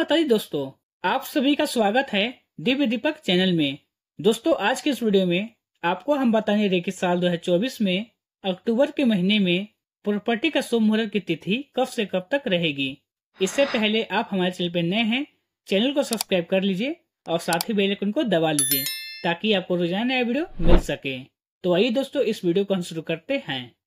माता दी दोस्तों, आप सभी का स्वागत है दिव्य दीपक चैनल में। दोस्तों आज के इस वीडियो में आपको हम बताने रहे कि साल 2024 में अक्टूबर के महीने में प्रॉपर्टी का शुभ मुहूर्त की तिथि कब से कब तक रहेगी। इससे पहले आप हमारे चैनल पर नए हैं, चैनल को सब्सक्राइब कर लीजिए और साथ ही बेल आइकन को दबा लीजिए ताकि आपको रोजाना नया वीडियो मिल सके। तो आइए दोस्तों इस वीडियो को हम शुरू करते हैं।